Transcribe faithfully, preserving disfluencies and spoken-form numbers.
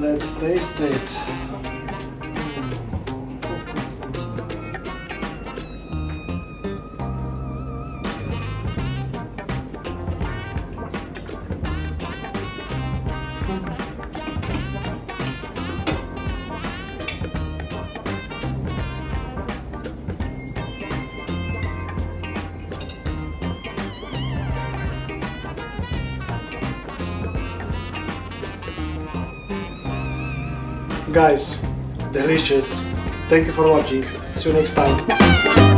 Let's taste it. Guys, delicious. Thank you for watching. See you next time.